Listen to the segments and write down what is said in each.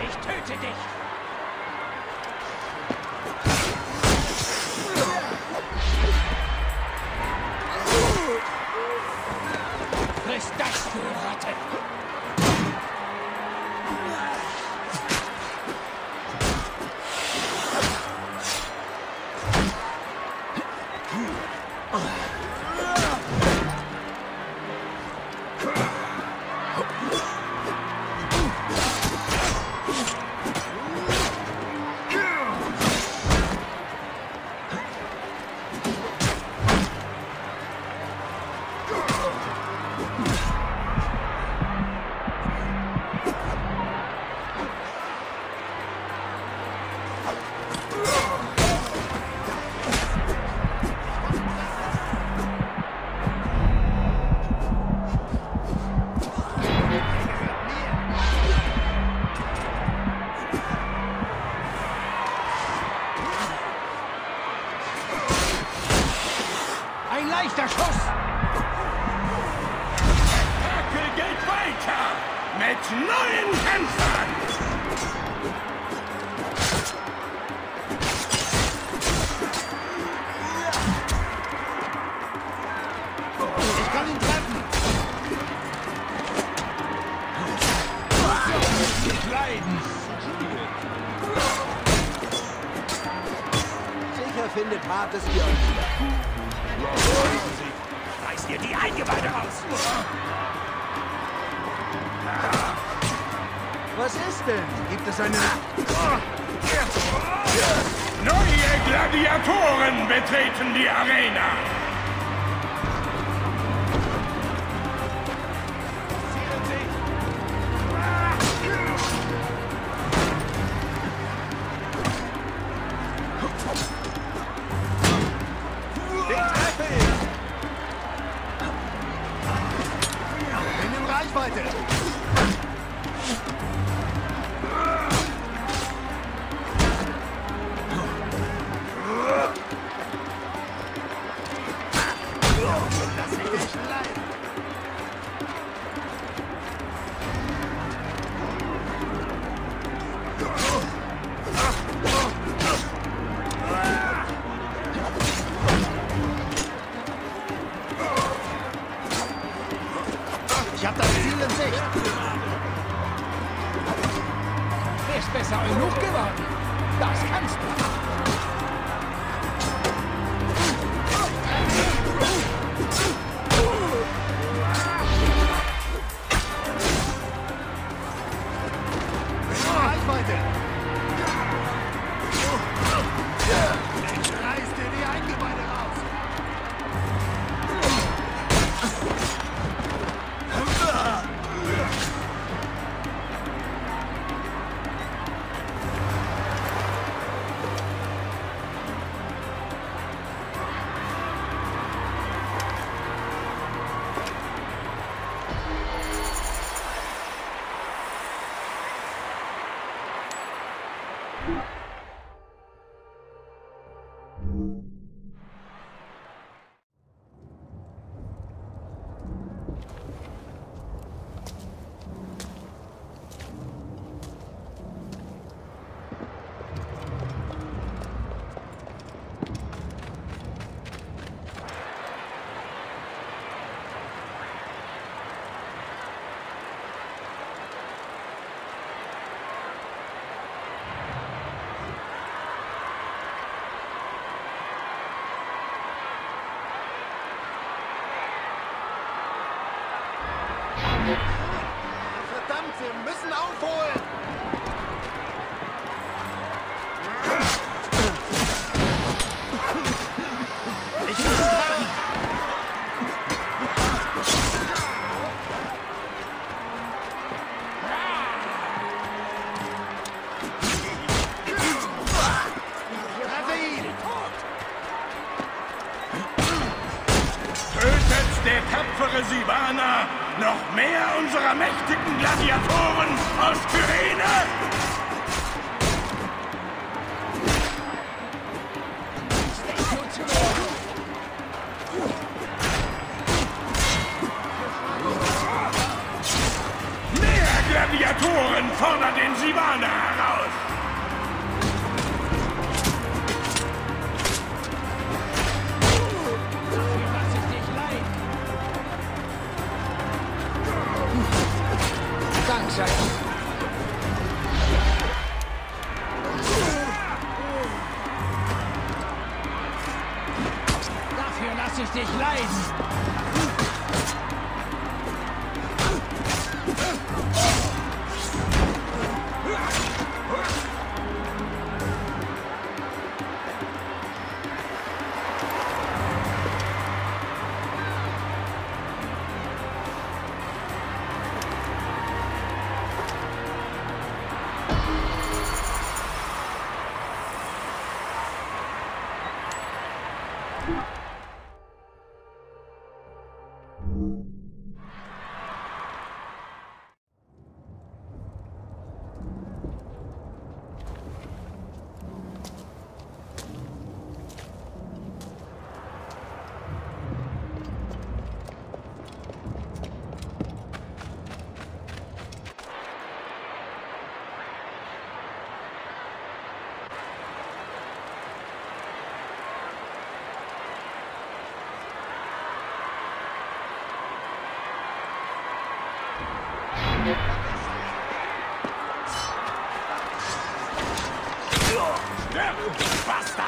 Ich töte dich! Leichter Schuss! Attacke geht weiter! Mit neuen Kämpfern! Findet hartes Bier. Reiß dir die Eingeweide raus. Was ist denn? Gibt es eine... Neue Gladiatoren betreten die Arena. Weiter. Ich hab das Ziel in Sicht. Er ist besser genug geworden. Das kannst du. Reichweite. Ich reiß dir die Eingeweide raus. Verdammt, wir müssen aufholen! Ich muss packen! Tötet der tapfere Sivana! Noch mehr unserer mächtigen Gladiatoren aus Kyrene! Fordert den Sivana heraus! Danke. Dafür lasse ich dich leiden. Basta!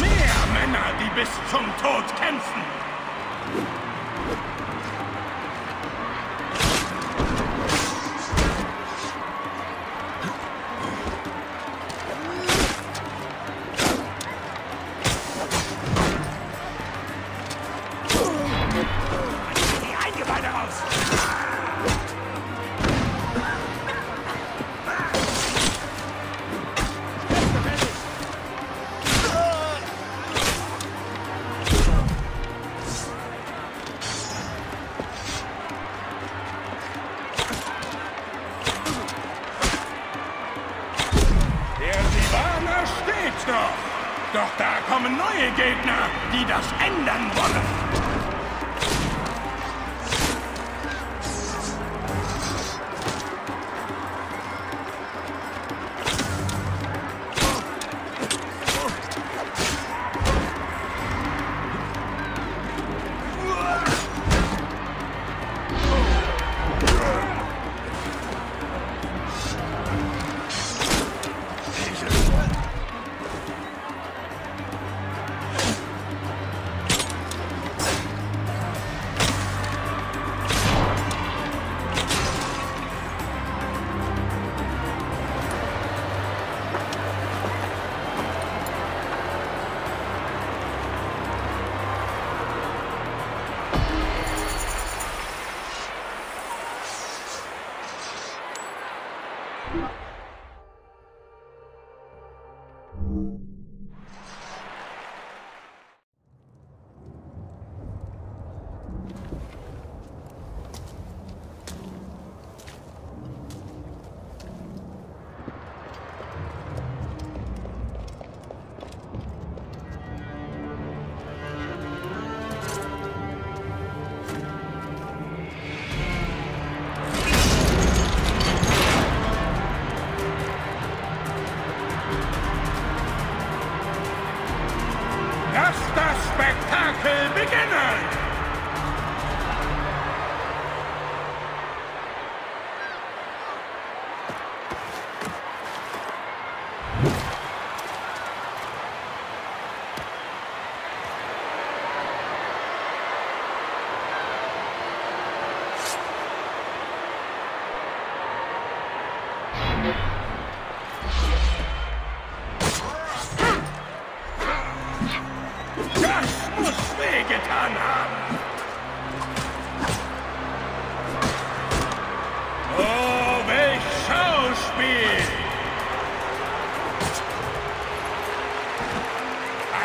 Mehr Männer, die bis zum Tod kämpfen! Doch da kommen neue Gegner, die das ändern wollen.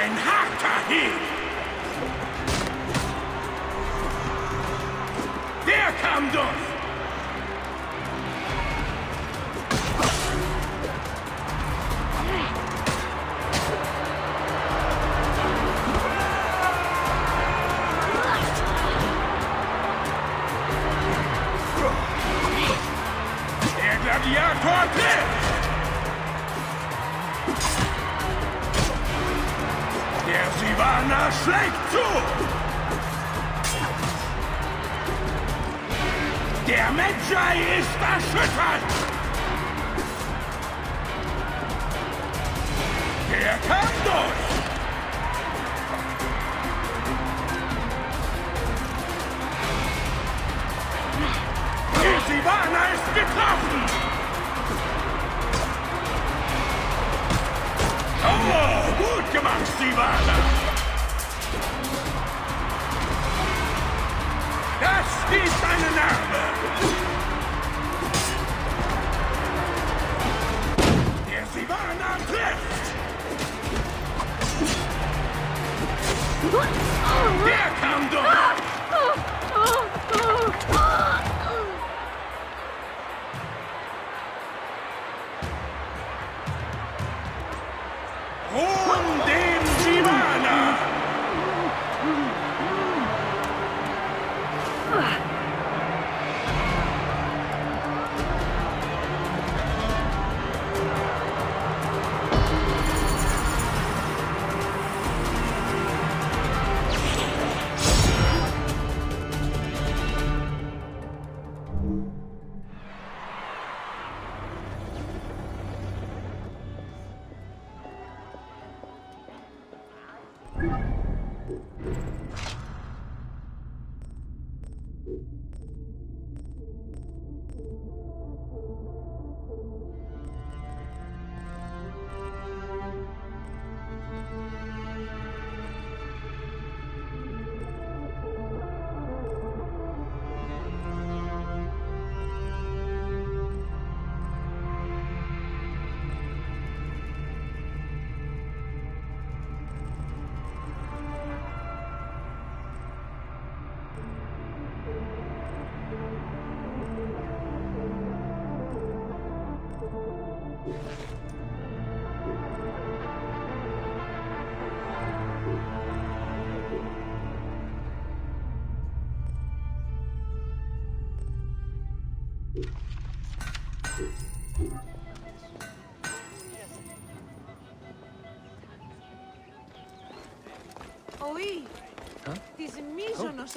Ein harter Hieb! am Dorf! Sivana schlägt zu! Der Menschheit ist erschüttert! Er kam durch! Die Sivana ist getroffen! Oh, gut gemacht, Sivana! Das ist eine Narbe! Der Sivana trifft! Der kam durch! Ruhm dem Sivana!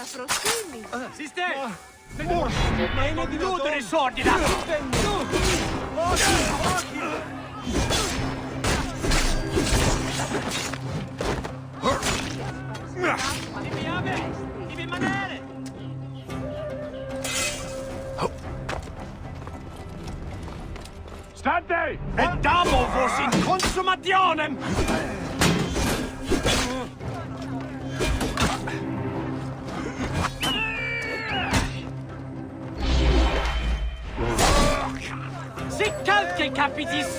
Αφροσκήνη. Συστέ! Μα είναι λιγότερη σόρτιδα! Όχι! Μην πιάμε! Μην μανέρε! Στάντε! Εντάμω βος in consumationem! Capidis!